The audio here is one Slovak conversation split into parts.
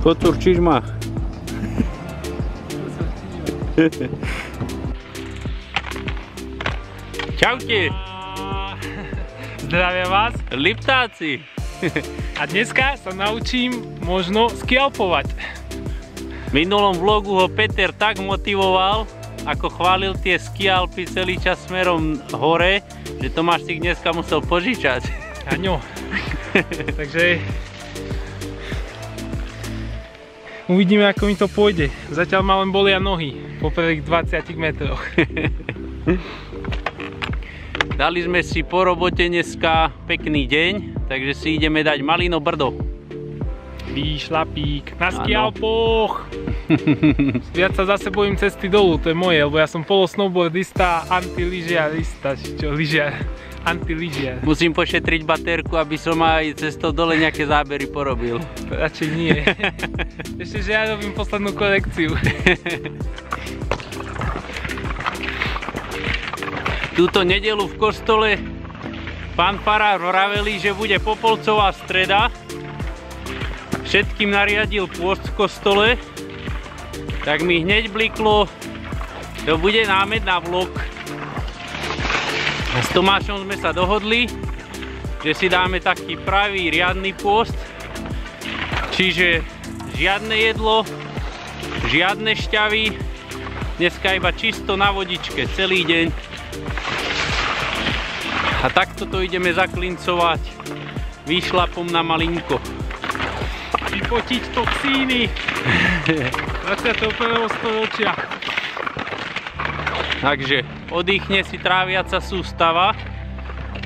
Foturi cișmah. Čauke! Zdravia vás, Liptáci! A dneska sa naučím možno skialpovať. V minulom vlogu ho Peter tak motivoval, ako chválil tie skialpy celý čas smerom hore, že Tomáš si ich dneska musel požičať. Áno. Takže uvidíme, ako mi to pôjde. Zatiaľ ma len bolia nohy po prvých 20 metroch. Dali sme si po robote dneska pekný deň, takže si ideme dať Malino Brdo. Výšlapík na skialpoch. Viac sa zase bojím cesty dolu, to je moje, lebo ja som polosnowboardista, antilyžiarista, antilyžiar. Musím pošetriť baterku, aby som aj cestou dole nejaké zábery porobil. Radšej nie. Ešte, že ja robím poslednú korekciu. Túto nedelu v kostole pán farár vraveli, že bude Popolcová streda. Všetkým nariadil pôst v kostole. Tak mi hneď bliklo, to bude námed na vlog. S Tomášom sme sa dohodli, že si dáme taký pravý riadny pôst, čiže žiadne jedlo, žiadne šťavy, dneska iba čisto na vodičke celý deň. A takto to ideme zaklincovať výšlapom na malinko. Vypotiť toxíny 21. storočia. Takže oddychne si tráviaca sústava,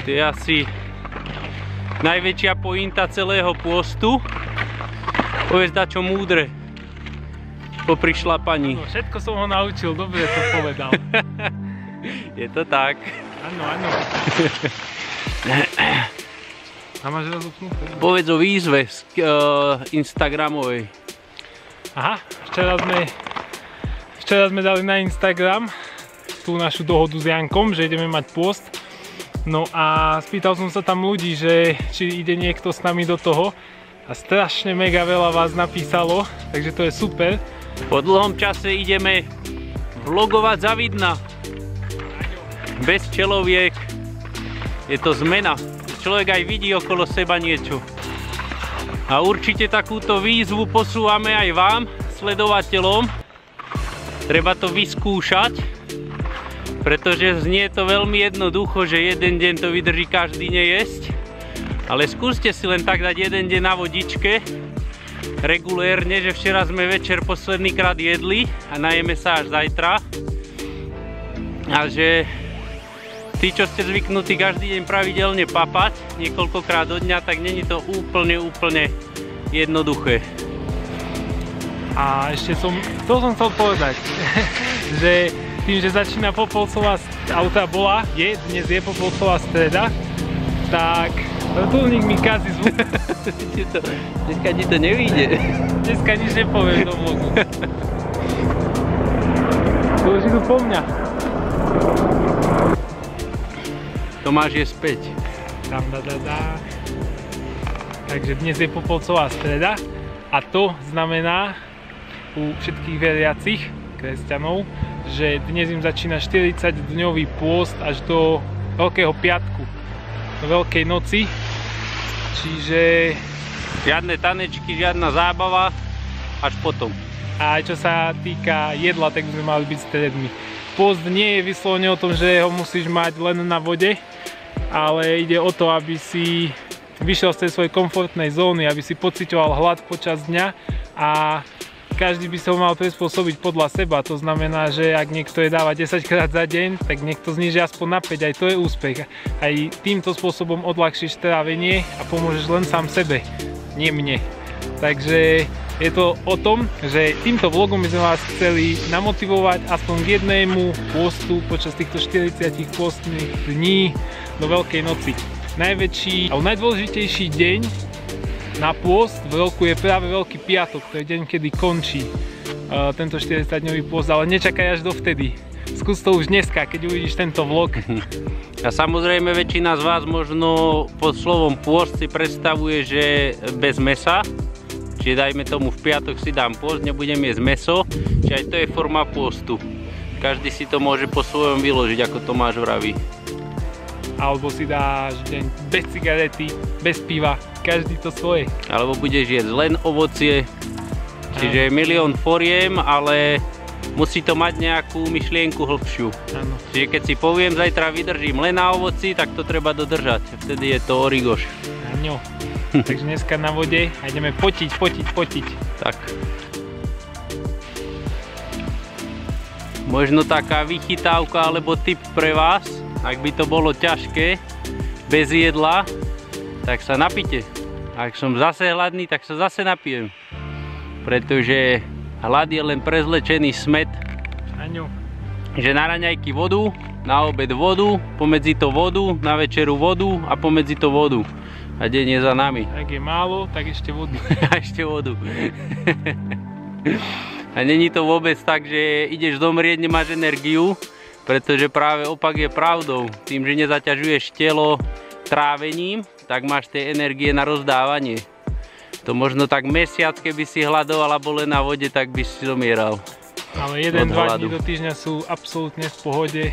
to je asi najväčšia pointa celého pôstu. Povedz dačo múdre po prišlapaní. No, všetko som ho naučil, dobre to povedal. Je to tak. Áno, áno. A máš rozupnuté? Povedz o výzve instagramovej. Aha, včera sme dali na Instagram tú našu dohodu s Jankom, že ideme mať pôst. No a spýtal som sa tam ľudí, že či ide niekto s nami do toho a strašne mega veľa vás napísalo, takže to je super. Po dlhom čase ideme vlogovať za vidna. Bez čeloviek. Je to zmena. Človek aj vidí okolo seba niečo. A určite takúto výzvu posúvame aj vám, sledovateľom. Treba to vyskúšať. Pretože znie to veľmi jednoducho, že jeden deň to vydrží každý nejesť. Ale skúste si len tak dať jeden deň na vodičke. Regulérne, že včera sme večer poslednýkrát jedli a najeme sa až zajtra. A že tí, čo ste zvyknutí každý deň pravidelne papať, niekoľkokrát do dňa, tak není to úplne jednoduché. A ešte to som chcel povedať, že tým, že začína Popolcová, dnes je Popolcová streda, tak vrtuľník mi kazí zvuk. Dneska ti to nevyjde. Dneska nič nepoviem do vlogu. To už idú po mňa. Tomáš je späť. Takže dnes je Popolcová streda a to znamená u všetkých veriacich kresťanov, že dnes im začína 40-dňový pôst až do Veľkého piatku, do Veľkej noci. Čiže žiadne tanečky, žiadna zábava, až potom. A aj čo sa týka jedla, tak sme mali byť strední. Pôst nie je vyslovene o tom, že ho musíš mať len na vode, ale ide o to, aby si vyšiel z tej svojej komfortnej zóny, aby si pociťoval hlad počas dňa a každý by sa ho mal prispôsobiť podľa seba, to znamená, že ak niekto je dáva 10 krát za deň, tak niekto zniží aspoň na 5, aj to je úspech. Aj týmto spôsobom odľahčíš trávenie a pomôžeš len sám sebe, nie mne. Takže Je to o tom, že týmto vlogom by sme vás chceli namotivovať aspoň k jednému pôstu počas týchto 40 pôstnych dní do Veľkej noci. Najväčší a najdôležitejší deň na pôst v roku je práve Veľký piatok, to je deň, kedy končí tento 40-dňový pôst, ale nečakaj až dovtedy. Skús to už dneska, keď uvidíš tento vlog. A samozrejme väčšina z vás možno pod slovom pôst si predstavuje, že bez mesa. Čiže dajme tomu v piatok si dám pôst, nebudem jesť meso, čiže aj to je forma pôstu. Každý si to môže po svojom vyložiť, ako Tomáš vraví. Alebo si dáš deň bez cigarety, bez piva, každý to svoje. Alebo budeš jesť len ovocie, čiže milión foriem, ale musí to mať nejakú myšlienku hĺbšiu. Áno. Čiže keď si poviem, zajtra vydržím len na ovoci, tak to treba dodržať, vtedy je to origoš. Áno. Takže dneska na vode a ideme potiť. Tak. Možno taká vychytávka alebo tip pre vás, ak by to bolo ťažké, bez jedla, tak sa napite. Ak som zase hladný, tak sa zase napijem. Pretože hlad je len prezlečený smet. Aňo. Že na raňajky vodu, na obed vodu, pomedzi to vodu, na večeru vodu a pomedzi to vodu. A deň je za nami. Ak je málo, tak ešte vodu. A ešte vodu. A není to vôbec tak, že ideš zomrieť, nemáš energiu, pretože práve opak je pravdou. Tým, že nezaťažuješ telo trávením, tak máš tej energie na rozdávanie. To možno tak mesiac, keby si hladoval a bol len na vode, tak by si zomieral. Ale 1-2 dní do týždňa sú absolútne v pohode.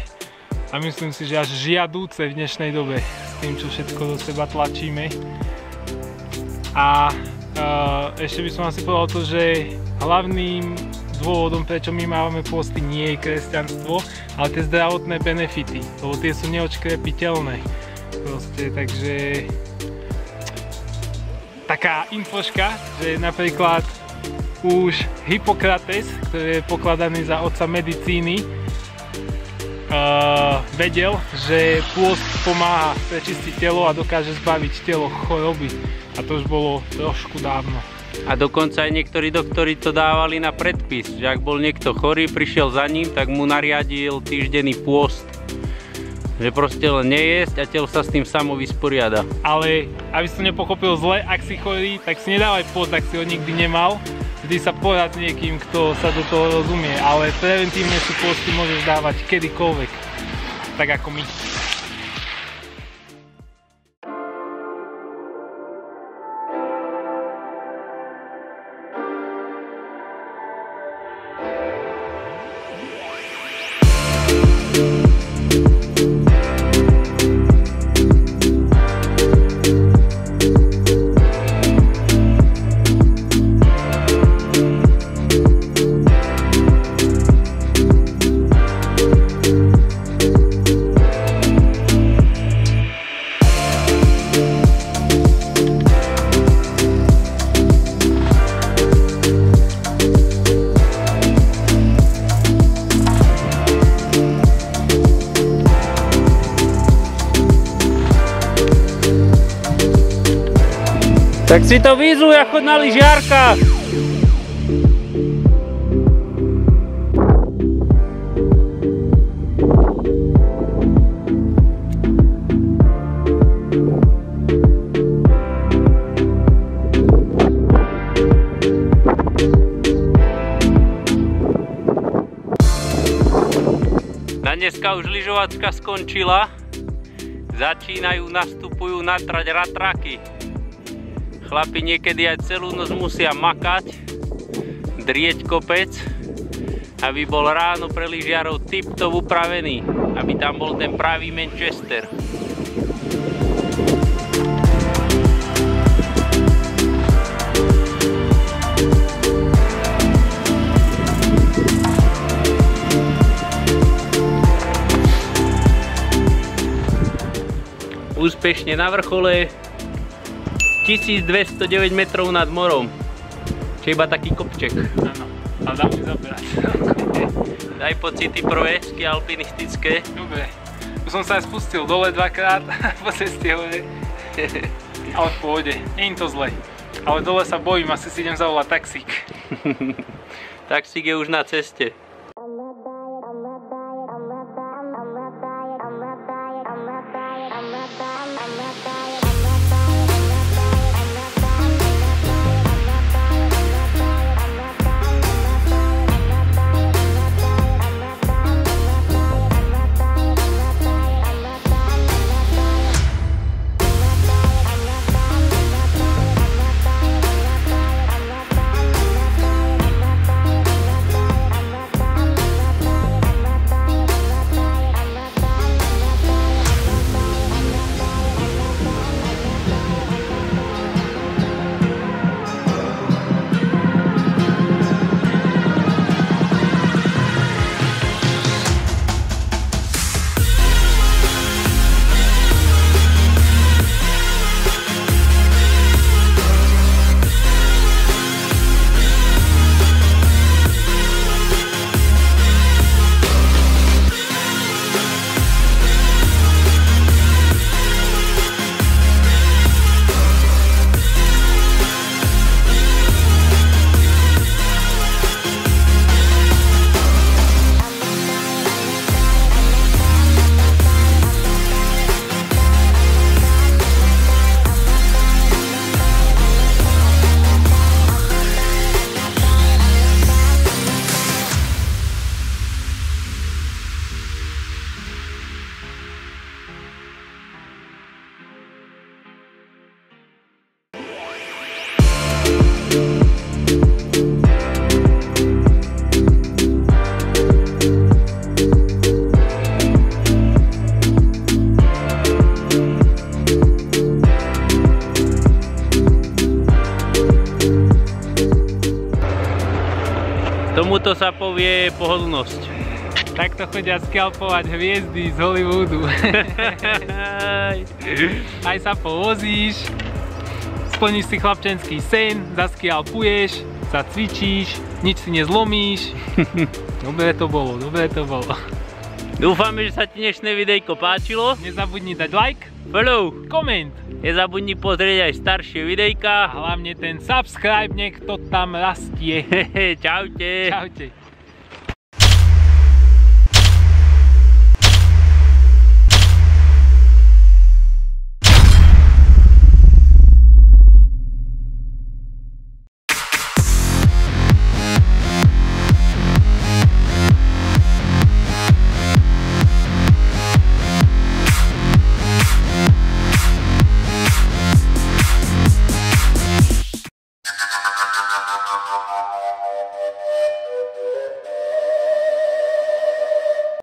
A myslím si, že až žiadúce v dnešnej dobe s tým, čo všetko do seba tlačíme. A ešte by som asi povedal to, že hlavným dôvodom, prečo my máme pôsty, nie je kresťanstvo, ale tie zdravotné benefity, lebo tie sú neodškrepiteľné. Proste, takže taká infoška, že napríklad už Hippokrates, ktorý je pokladaný za otca medicíny, vedel, že pôst pomáha prečistiť telo a dokáže zbaviť telo choroby. A to už bolo trošku dávno. A dokonca aj niektorí doktori to dávali na predpis, že ak bol niekto chorý, prišiel za ním, tak mu nariadil týždenný pôst. Že proste len nejesť a telo sa s tým samo vysporiada. Ale aby si to nepochopil zle, ak si chorý, tak si nedávaj pôst, ak si ho nikdy nemal. Vždy sa porad niekým, kto sa do toho rozumie, ale preventívne si pôsty môžeš dávať kedykoľvek, tak ako my. Tak si to vyzuj a chod na lyžiarkách. Na dneska už lyžovačka skončila. Začínajú, nastupujú na trať rattáky. Chlapi niekedy aj celú noc musia makať, drieť kopec, aby bol ráno pre lyžiarov tip-top upravený, aby tam bol ten pravý Manchester. Úspešne na vrchole. 1209 metrov nad morom. Čiže iba taký kopček. Áno, ale dá mi zaberať. Daj pocity prvé, skialpinistické. Dobre. Už som sa aj spustil dole dvakrát po ceste hore. Ale v pôjde, nie je to zle. Ale dole sa bojím, asi si idem zavolať taxík. Taxík je už na ceste. Tomuto sa povie pohodlnosť. Takto chodia skialpovať hviezdy z Hollywoodu. Aj sa povozíš, splníš si chlapčenský sen, zaskialpuješ, zacvičíš, nič si nezlomíš. Dobre to bolo, dobre to bolo. Dúfame, že sa ti dnešné videjko páčilo. Nezabudni dať like, follow, koment. Nezabudni pozrieť aj staršie videjka. A hlavne ten subscribe, nech to tam rastie. Čaute. Čaute.